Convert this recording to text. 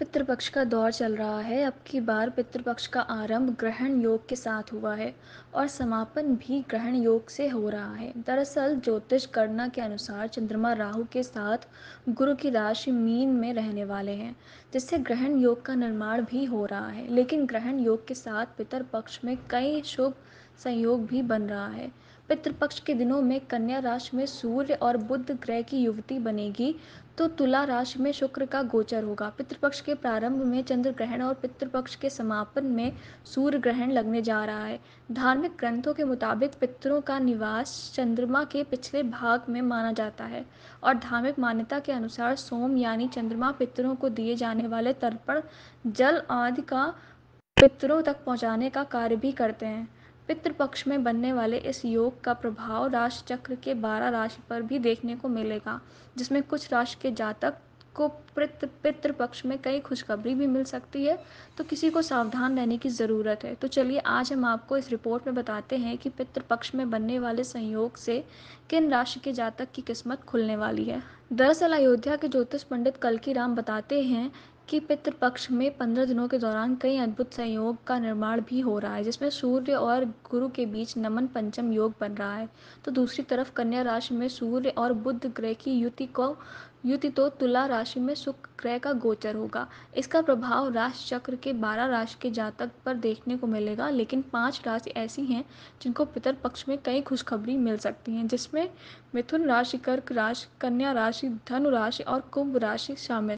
पितृपक्ष का दौर चल रहा है। अब की बार पितृपक्ष का आरंभ ग्रहण योग के साथ हुआ है और समापन भी ग्रहण योग से हो रहा है। दरअसल ज्योतिष गणना के अनुसार चंद्रमा राहु के साथ गुरु की राशि मीन में रहने वाले हैं, जिससे ग्रहण योग का निर्माण भी हो रहा है। लेकिन ग्रहण योग के साथ पितृपक्ष में कई शुभ संयोग भी बन रहा है। पितृपक्ष के दिनों में कन्या राशि में सूर्य और बुध ग्रह की युवती बनेगी, तो तुला राशि में शुक्र का गोचर होगा। पितृपक्ष के प्रारंभ में चंद्र ग्रहण और पितृपक्ष के समापन में सूर्य ग्रहण लगने जा रहा है। धार्मिक ग्रंथों के मुताबिक पितरों का निवास चंद्रमा के पिछले भाग में माना जाता है और धार्मिक मान्यता के अनुसार सोम यानी चंद्रमा पितरों को दिए जाने वाले तर्पण जल आदि का पितरों तक पहुँचाने का कार्य भी करते हैं। पितृपक्ष में बनने वाले इस योग का प्रभाव राश चक्र के 12 राशि पर भी देखने को मिलेगा, जिसमें कुछ राशि के जातक को पितृपक्ष में कई खुशखबरी भी मिल सकती है, तो किसी को सावधान रहने की ज़रूरत है। तो चलिए आज हम आपको इस रिपोर्ट में बताते हैं कि पितृपक्ष में बनने वाले संयोग से किन राशि के जातक की किस्मत खुलने वाली है। दरअसल अयोध्या के ज्योतिष पंडित कलकी राम बताते हैं कि पितृपक्ष में 15 दिनों के दौरान कई अद्भुत संयोग का निर्माण भी हो रहा है, जिसमें सूर्य और गुरु के बीच नमन पंचम योग बन रहा है। तो दूसरी तरफ कन्या राशि में सूर्य और बुध ग्रह की युति तो तुला राशि में शुक्र ग्रह का गोचर होगा। इसका प्रभाव राश चक्र के 12 राशि के जातक पर देखने को मिलेगा, लेकिन 5 राशि ऐसी हैं जिनको पितृपक्ष में कई खुशखबरी मिल सकती हैं, जिसमें मिथुन राशि, कर्क राशि, कन्या राशि, धनु राशि और कुंभ राशि शामिल